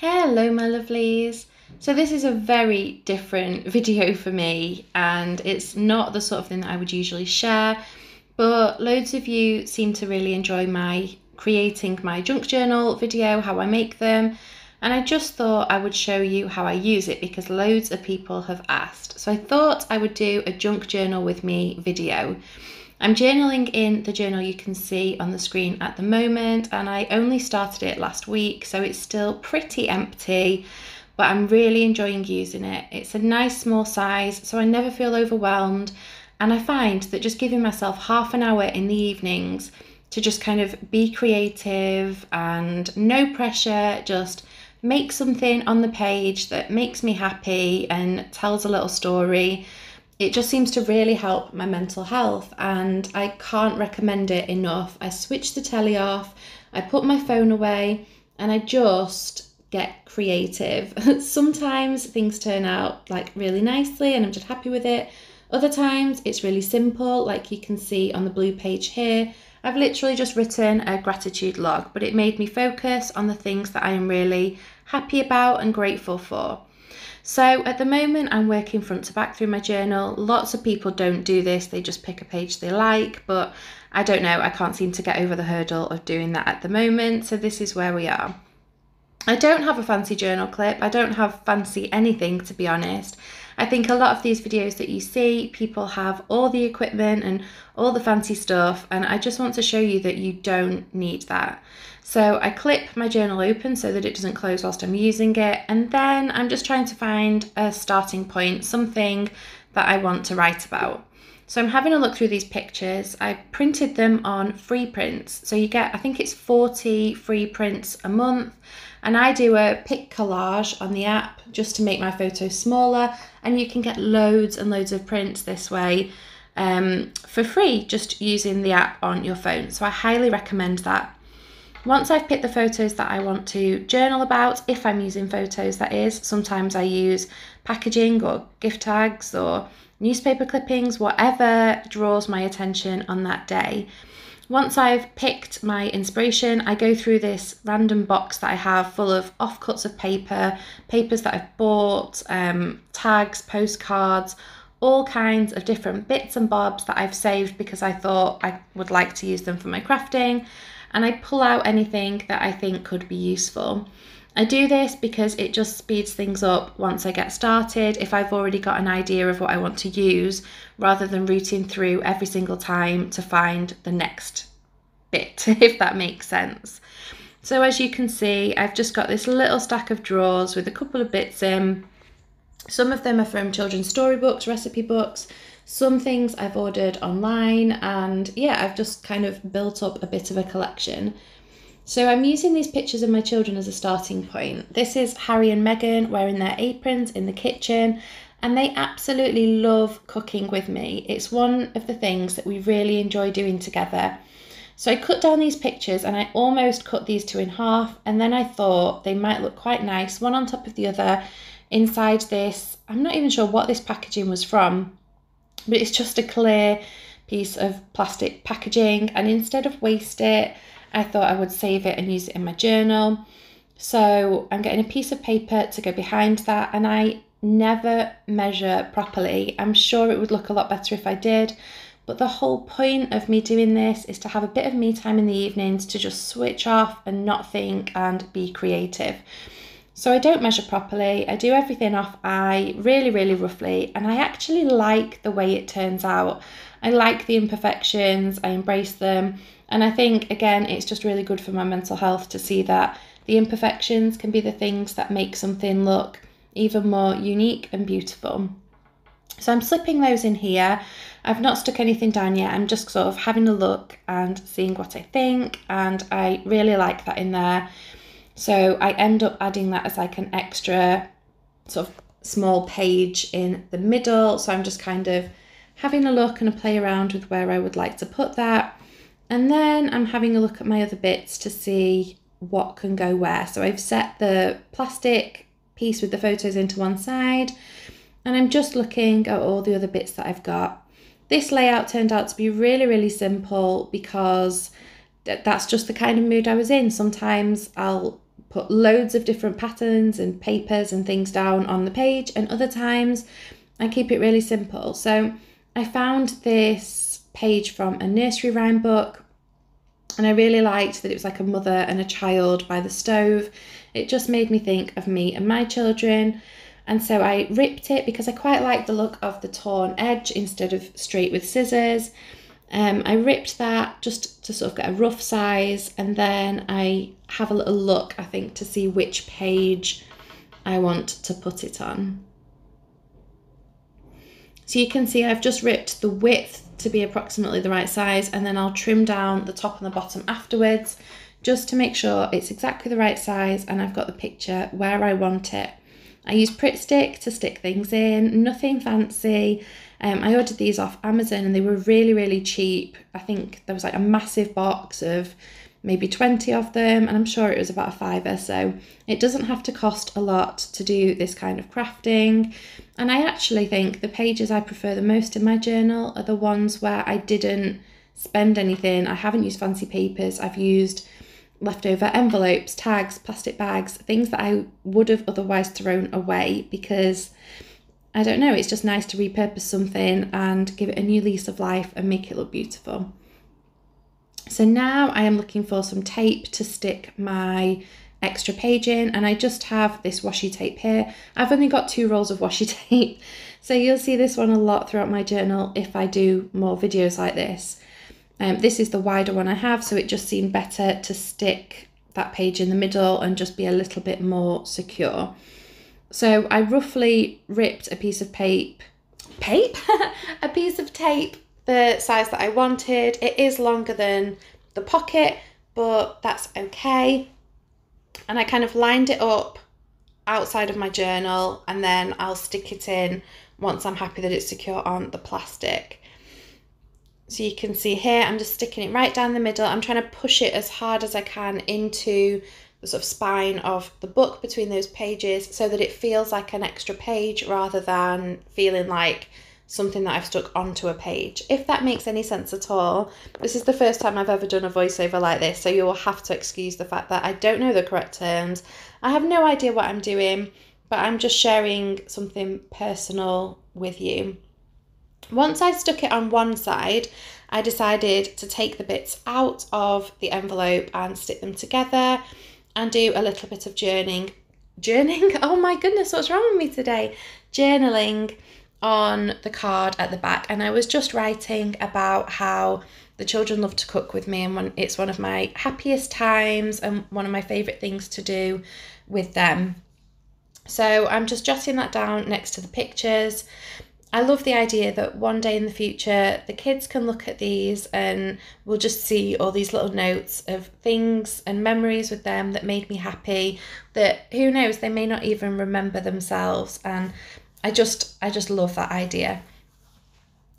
Hello my lovelies. So this is a very different video for me, and it's not the sort of thing that I would usually share, but loads of you seem to really enjoy my creating my junk journal video, how I make them, and I just thought I would show you how I use it because loads of people have asked. So I thought I would do a junk journal with me video. I'm journaling in the journal you can see on the screen at the moment, and I only started it last week, so it's still pretty empty, but I'm really enjoying using it. It's a nice small size, so I never feel overwhelmed, and I find that just giving myself half an hour in the evenings to just kind of be creative and no pressure, just make something on the page that makes me happy and tells a little story. It just seems to really help my mental health, and I can't recommend it enough. I switch the telly off, I put my phone away, and I just get creative. Sometimes things turn out like really nicely and I'm just happy with it. Other times it's really simple, like you can see on the blue page here. I've literally just written a gratitude log, but it made me focus on the things that I am really happy about and grateful for. So at the moment I'm working front to back through my journal. Lots of people don't do this, they just pick a page they like, but I don't know, I can't seem to get over the hurdle of doing that at the moment, so this is where we are. I don't have a fancy journal clip, I don't have fancy anything to be honest. I think a lot of these videos that you see, people have all the equipment and all the fancy stuff, and I just want to show you that you don't need that. So I clip my journal open so that it doesn't close whilst I'm using it, and then I'm just trying to find a starting point, something that I want to write about. So I'm having a look through these pictures. I printed them on free prints. So you get, I think it's 40 free prints a month. And I do a pic collage on the app just to make my photos smaller. And you can get loads and loads of prints this way for free, just using the app on your phone. So I highly recommend that. Once I've picked the photos that I want to journal about, if I'm using photos that is, sometimes I use packaging or gift tags or newspaper clippings, whatever draws my attention on that day. Once I've picked my inspiration, I go through this random box that I have full of offcuts of paper, papers that I've bought, tags, postcards, all kinds of different bits and bobs that I've saved because I thought I would like to use them for my crafting, and I pull out anything that I think could be useful. I do this because it just speeds things up once I get started if I've already got an idea of what I want to use, rather than rooting through every single time to find the next bit, if that makes sense. So as you can see, I've just got this little stack of drawers with a couple of bits in. Some of them are from children's storybooks, recipe books, some things I've ordered online, and yeah, I've just kind of built up a bit of a collection. So I'm using these pictures of my children as a starting point. This is Harry and Meghan wearing their aprons in the kitchen, and they absolutely love cooking with me. It's one of the things that we really enjoy doing together. So I cut down these pictures, and I almost cut these two in half, and then I thought they might look quite nice, one on top of the other, inside this, I'm not even sure what this packaging was from, but it's just a clear piece of plastic packaging, and instead of waste it, I thought I would save it and use it in my journal. So I'm getting a piece of paper to go behind that, and I never measure properly. I'm sure it would look a lot better if I did, but the whole point of me doing this is to have a bit of me time in the evenings to just switch off and not think and be creative. So I don't measure properly, I do everything off eye, really, really roughly, and I actually like the way it turns out. I like the imperfections, I embrace them, and I think, again, it's just really good for my mental health to see that the imperfections can be the things that make something look even more unique and beautiful. So I'm slipping those in here. I've not stuck anything down yet, I'm just sort of having a look and seeing what I think, and I really like that in there. So I end up adding that as like an extra sort of small page in the middle. So I'm just kind of having a look and a play around with where I would like to put that. And then I'm having a look at my other bits to see what can go where. So I've set the plastic piece with the photos into one side, and I'm just looking at all the other bits that I've got. This layout turned out to be really, really simple because that's just the kind of mood I was in. Sometimes I'll put loads of different patterns and papers and things down on the page, and other times I keep it really simple. So I found this page from a nursery rhyme book, and I really liked that it was like a mother and a child by the stove. It just made me think of me and my children. And so I ripped it because I quite liked the look of the torn edge instead of straight with scissors. I ripped that just to sort of get a rough size, and then I have a little look, I think, to see which page I want to put it on. So you can see I've just ripped the width to be approximately the right size, and then I'll trim down the top and the bottom afterwards just to make sure it's exactly the right size and I've got the picture where I want it. I use Pritt Stick to stick things in, nothing fancy. I ordered these off Amazon and they were really, really cheap. I think there was like a massive box of maybe 20 of them, and I'm sure it was about £5, so it doesn't have to cost a lot to do this kind of crafting. And I actually think the pages I prefer the most in my journal are the ones where I didn't spend anything. I haven't used fancy papers. I've used leftover envelopes, tags, plastic bags, things that I would have otherwise thrown away, because I don't know, it's just nice to repurpose something and give it a new lease of life and make it look beautiful. So now I am looking for some tape to stick my extra page in, and I just have this washi tape here. I've only got 2 rolls of washi tape, so you'll see this one a lot throughout my journal if I do more videos like this. This is the wider one I have, so it just seemed better to stick that page in the middle and just be a little bit more secure. So I roughly ripped a piece of tape the size that I wanted. It is longer than the pocket, but that's okay. And I kind of lined it up outside of my journal, and then I'll stick it in once I'm happy that it's secure on the plastic. So you can see here, I'm just sticking it right down the middle. I'm trying to push it as hard as I can into the sort of spine of the book between those pages, so that it feels like an extra page rather than feeling like something that I've stuck onto a page, if that makes any sense at all. This is the first time I've ever done a voiceover like this, so you will have to excuse the fact that I don't know the correct terms. I have no idea what I'm doing, but I'm just sharing something personal with you. Once I'd stuck it on one side, I decided to take the bits out of the envelope and stick them together and do a little bit of journaling, oh my goodness, what's wrong with me today? Journaling on the card at the back. And I was just writing about how the children love to cook with me, and it's one of my happiest times and one of my favourite things to do with them. So I'm just jotting that down next to the pictures. I love the idea that one day in the future the kids can look at these and we'll just see all these little notes of things and memories with them that made me happy, that who knows, they may not even remember themselves. And I just love that idea.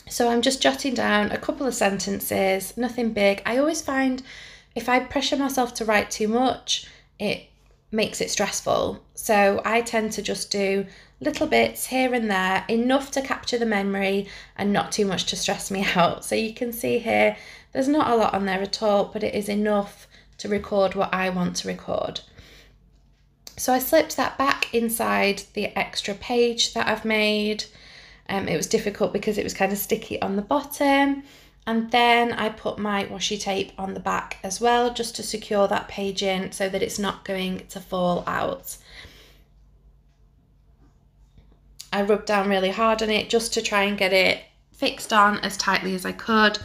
So I'm just jotting down a couple of sentences, nothing big. I always find if I pressure myself to write too much, it makes it stressful. So I tend to just do little bits here and there, enough to capture the memory and not too much to stress me out. So you can see here, there's not a lot on there at all, but it is enough to record what I want to record. So I slipped that back inside the extra page that I've made. It was difficult because it was kind of sticky on the bottom. And then I put my washi tape on the back as well, just to secure that page in so that it's not going to fall out. I rubbed down really hard on it just to try and get it fixed on as tightly as I could.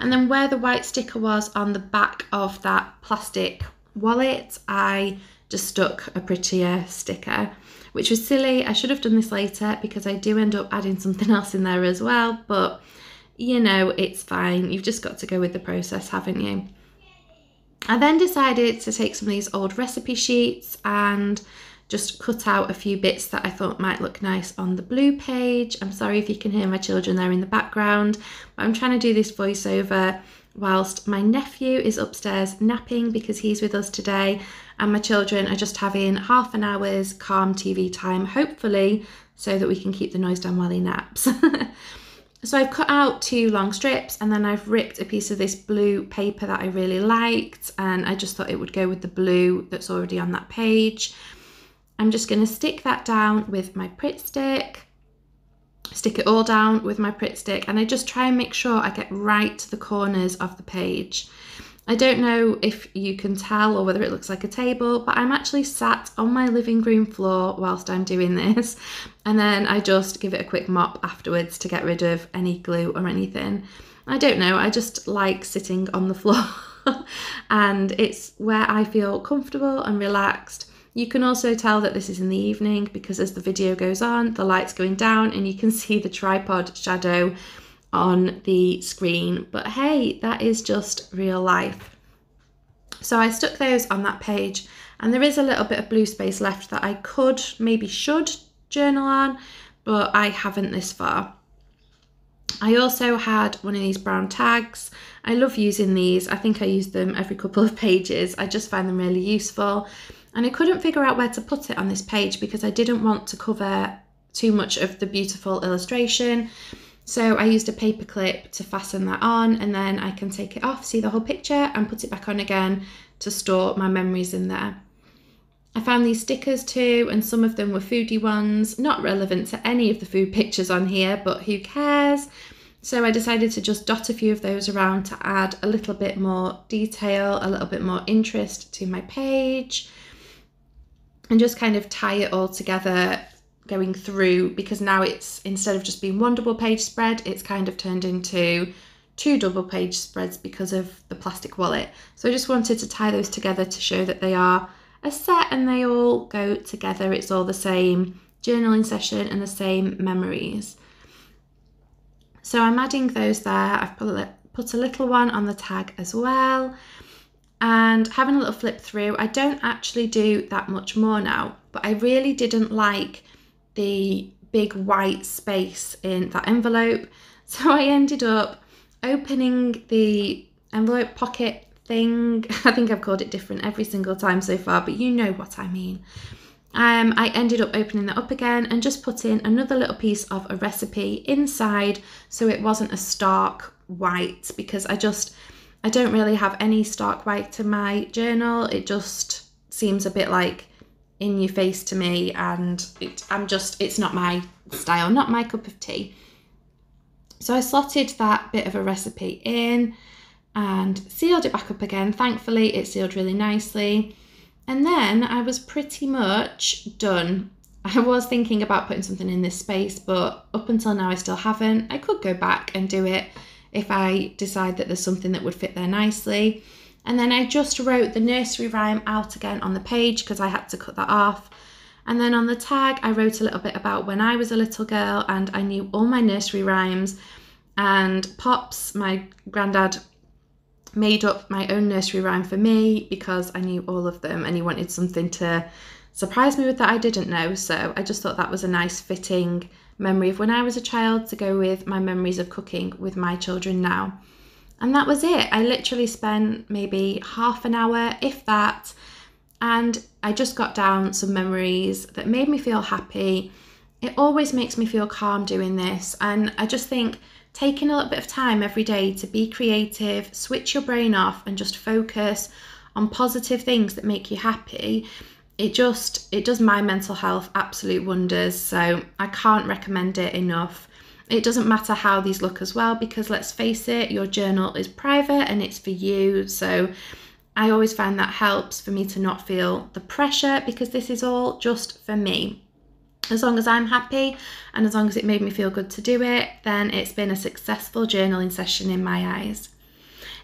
And then where the white sticker was on the back of that plastic wallet, I just stuck a prettier sticker, which was silly. I should have done this later because I do end up adding something else in there as well, but you know, it's fine. You've just got to go with the process, haven't you? I then decided to take some of these old recipe sheets and just cut out a few bits that I thought might look nice on the blue page. I'm sorry if you can hear my children there in the background, but I'm trying to do this voiceover whilst my nephew is upstairs napping because he's with us today, and my children are just having half an hour's calm TV time, hopefully, so that we can keep the noise down while he naps. So I've cut out 2 long strips, and then I've ripped a piece of this blue paper that I really liked, and I just thought it would go with the blue that's already on that page. I'm just going to stick that down with my Pritt stick, stick it all down with my Pritt stick, and I just try and make sure I get right to the corners of the page. I don't know if you can tell or whether it looks like a table, but I'm actually sat on my living room floor whilst I'm doing this, and then I just give it a quick mop afterwards to get rid of any glue or anything. I don't know, I just like sitting on the floor and it's where I feel comfortable and relaxed. You can also tell that this is in the evening because as the video goes on, the light's going down and you can see the tripod shadow on the screen, but hey, that is just real life. So I stuck those on that page, and there is a little bit of blue space left that I could, maybe should, journal on, but I haven't this far. I also had one of these brown tags. I love using these. I think I use them every couple of pages. I just find them really useful, and I couldn't figure out where to put it on this page because I didn't want to cover too much of the beautiful illustration. So I used a paper clip to fasten that on, and then I can take it off, see the whole picture, and put it back on again to store my memories in there. I found these stickers too, and some of them were foodie ones, not relevant to any of the food pictures on here, but who cares? So I decided to just dot a few of those around to add a little bit more detail, a little bit more interest to my page, and just kind of tie it all together going through, because now it's, instead of just being one double page spread, it's kind of turned into 2 double page spreads because of the plastic wallet. So I just wanted to tie those together to show that they are a set and they all go together. It's all the same journaling session and the same memories. So I'm adding those there. I've put a little one on the tag as well, and having a little flip through. I don't actually do that much more now, but I really didn't like the big white space in that envelope, so I ended up opening the envelope pocket thing. I think I've called it different every single time so far, but you know what I mean. I ended up opening that up again and just putting another little piece of a recipe inside, so it wasn't a stark white, because I don't really have any stark white to my journal. It just seems a bit like in your face to me, and it's not my style, not my cup of tea. So I slotted that bit of a recipe in and sealed it back up again. Thankfully it sealed really nicely, and then I was pretty much done. I was thinking about putting something in this space, but up until now I still haven't. I could go back and do it if I decide that there's something that would fit there nicely. And then I just wrote the nursery rhyme out again on the page because I had to cut that off. And then on the tag, I wrote a little bit about when I was a little girl and I knew all my nursery rhymes. And Pops, my granddad, made up my own nursery rhyme for me because I knew all of them and he wanted something to surprise me with that I didn't know. So I just thought that was a nice fitting memory of when I was a child to go with my memories of cooking with my children now. And that was it. I literally spent maybe half an hour, if that, and I just got down some memories that made me feel happy. It always makes me feel calm doing this, and I just think taking a little bit of time every day to be creative, switch your brain off and just focus on positive things that make you happy, it does my mental health absolute wonders, so I can't recommend it enough. It doesn't matter how these look as well, because let's face it, your journal is private and it's for you. So I always find that helps for me to not feel the pressure, because this is all just for me. As long as I'm happy and as long as it made me feel good to do it, then it's been a successful journaling session in my eyes.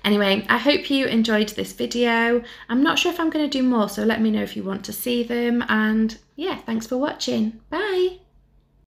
Anyway, I hope you enjoyed this video. I'm not sure if I'm going to do more, so let me know if you want to see them. And yeah, thanks for watching. Bye.